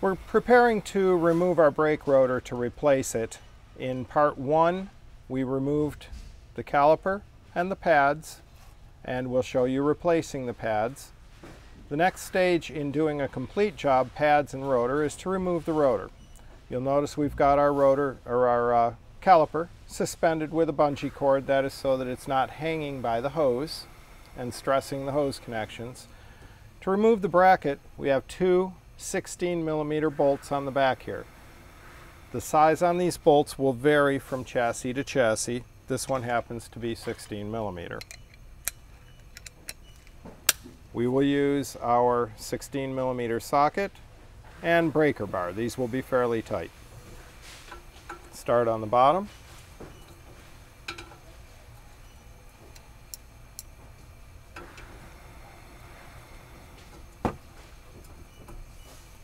We're preparing to remove our brake rotor to replace it. In part one, we removed the caliper and the pads, and we'll show you replacing the pads. The next stage in doing a complete job, pads and rotor, is to remove the rotor. You'll notice we've got our rotor, or our caliper, suspended with a bungee cord. That is so that it's not hanging by the hose and stressing the hose connections. To remove the bracket, we have two 16mm bolts on the back here. The size on these bolts will vary from chassis to chassis. This one happens to be 16mm. We will use our 16mm socket and breaker bar. These will be fairly tight. Start on the bottom.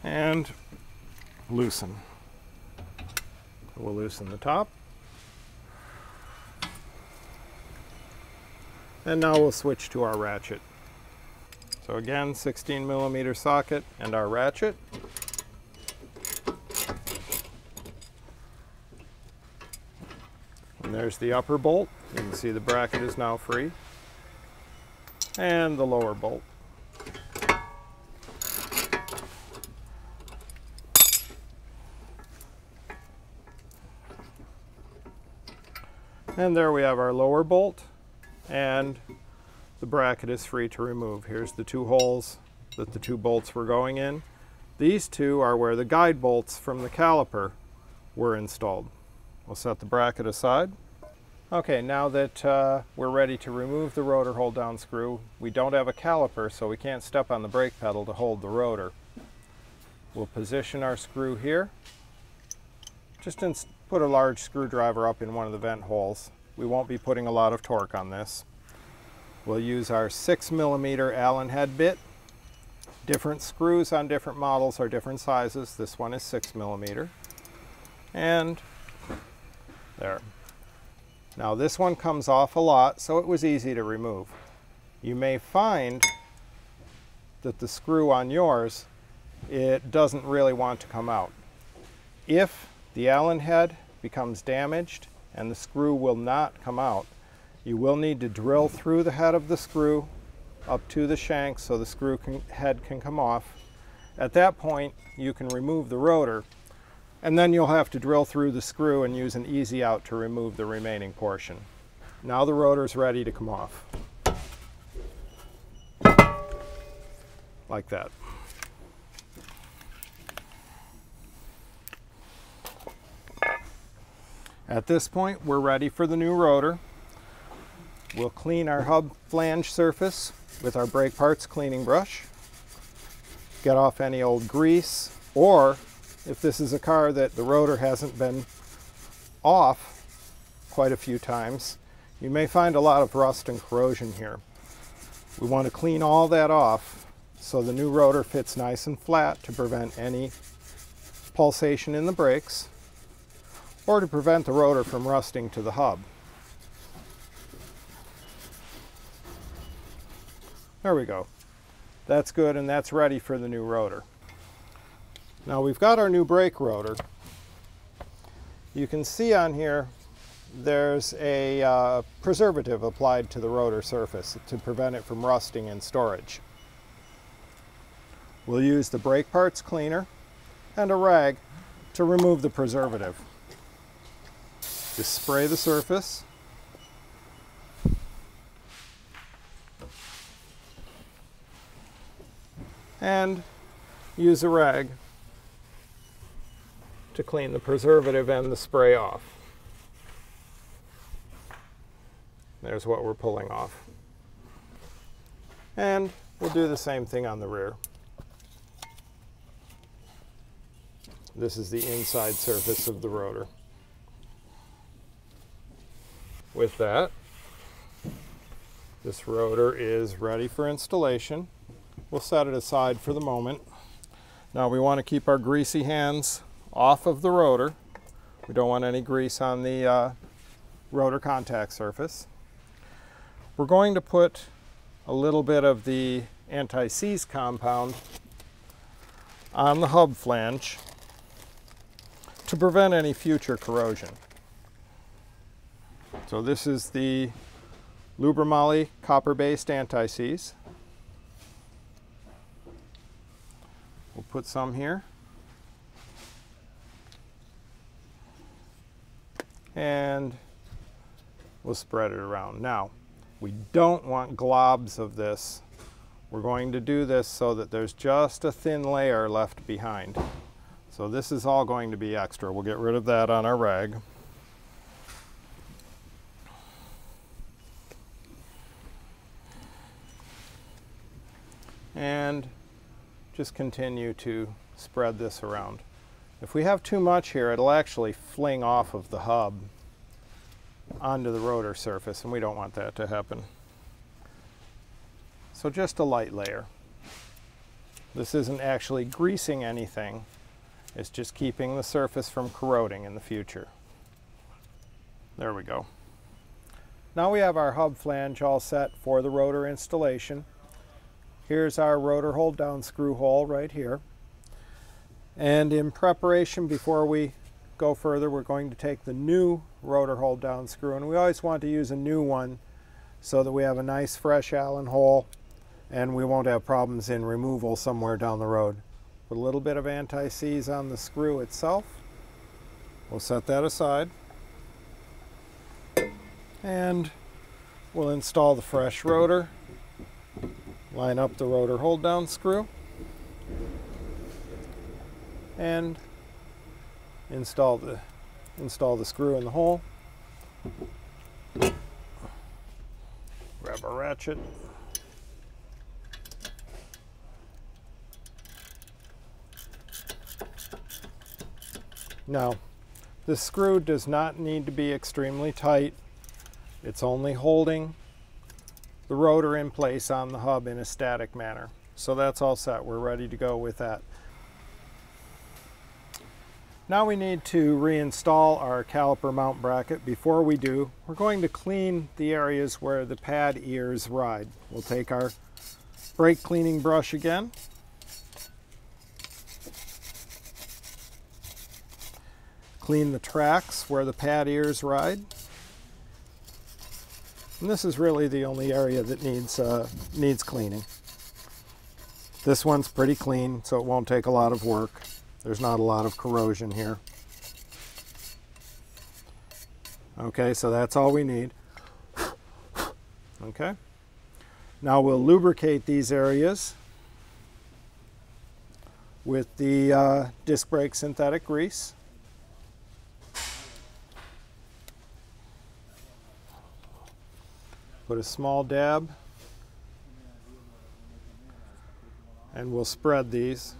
And loosen. We'll loosen the top. And now we'll switch to our ratchet. So again, 16mm socket and our ratchet. And there's the upper bolt. You can see the bracket is now free. And the lower bolt. And there we have our lower bolt, and the bracket is free to remove. Here's the two holes that the two bolts were going in. These two are where the guide bolts from the caliper were installed. We'll set the bracket aside. Okay, now that we're ready to remove the rotor hold down screw, we don't have a caliper, so we can't step on the brake pedal to hold the rotor. We'll position our screw here. Just put a large screwdriver up in one of the vent holes. We won't be putting a lot of torque on this. We'll use our 6mm Allen head bit. Different screws on different models are different sizes. This one is 6mm. And there. Now this one comes off a lot, so it was easy to remove. You may find that the screw on yours, it doesn't really want to come out. If the Allen head becomes damaged and the screw will not come out, you will need to drill through the head of the screw up to the shank so the screw head can come off. At that point, you can remove the rotor, and then you'll have to drill through the screw and use an easy out to remove the remaining portion. Now the rotor's ready to come off. Like that. At this point, we're ready for the new rotor. We'll clean our hub flange surface with our brake parts cleaning brush. Get off any old grease, or if this is a car that the rotor hasn't been off quite a few times, you may find a lot of rust and corrosion here. We want to clean all that off so the new rotor fits nice and flat to prevent any pulsation in the brakes, or to prevent the rotor from rusting to the hub. There we go. That's good, and that's ready for the new rotor. Now we've got our new brake rotor. You can see on here there's a preservative applied to the rotor surface to prevent it from rusting in storage. We'll use the brake parts cleaner and a rag to remove the preservative. Just spray the surface. And use a rag to clean the preservative and the spray off. There's what we're pulling off. And we'll do the same thing on the rear. This is the inside surface of the rotor. With that, this rotor is ready for installation. We'll set it aside for the moment. Now we want to keep our greasy hands off of the rotor. We don't want any grease on the rotor contact surface. We're going to put a little bit of the anti-seize compound on the hub flange to prevent any future corrosion. So this is the Liqui Moly copper-based anti-seize. We'll put some here. And we'll spread it around. Now, we don't want globs of this. We're going to do this so that there's just a thin layer left behind. So this is all going to be extra. We'll get rid of that on our rag. And just continue to spread this around. If we have too much here, it'll actually fling off of the hub onto the rotor surface, and we don't want that to happen. So just a light layer. This isn't actually greasing anything. It's just keeping the surface from corroding in the future. There we go. Now we have our hub flange all set for the rotor installation. Here's our rotor hold down screw hole right here. And in preparation, before we go further, we're going to take the new rotor hold down screw, and we always want to use a new one so that we have a nice fresh Allen hole and we won't have problems in removal somewhere down the road. Put a little bit of anti-seize on the screw itself. We'll set that aside and we'll install the fresh rotor. Line up the rotor hold down screw and install the screw in the hole. Grab our ratchet. Now, this screw does not need to be extremely tight. It's only holding the rotor in place on the hub in a static manner. So that's all set. We're ready to go with that. Now we need to reinstall our caliper mount bracket. Before we do, we're going to clean the areas where the pad ears ride. We'll take our brake cleaning brush again. Clean the tracks where the pad ears ride. And this is really the only area that needs cleaning. This one's pretty clean, so it won't take a lot of work. There's not a lot of corrosion here. Okay, so that's all we need. Okay. Now we'll lubricate these areas with the disc brake synthetic grease. Put a small dab, and we'll spread these.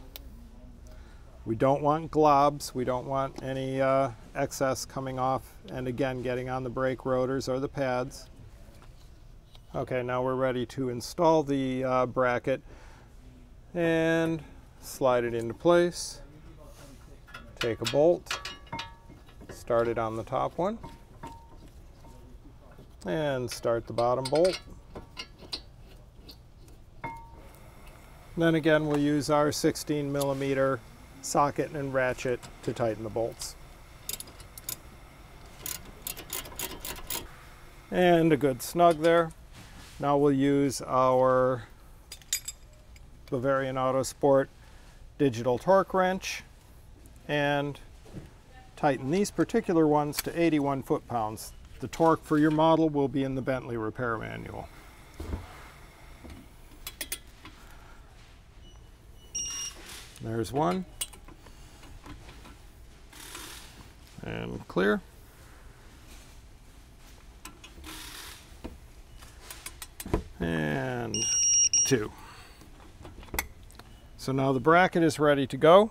We don't want globs. We don't want any excess coming off and again getting on the brake rotors or the pads. Okay, now we're ready to install the bracket and slide it into place. Take a bolt, start it on the top one. And start the bottom bolt. Then again, we'll use our 16mm socket and ratchet to tighten the bolts. And a good snug there. Now we'll use our Bavarian Autosport digital torque wrench and tighten these particular ones to 81 foot-pounds. The torque for your model will be in the Bentley repair manual. There's one. And clear. And two. So now the bracket is ready to go.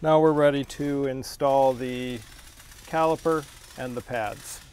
Now we're ready to install the caliper and the pads.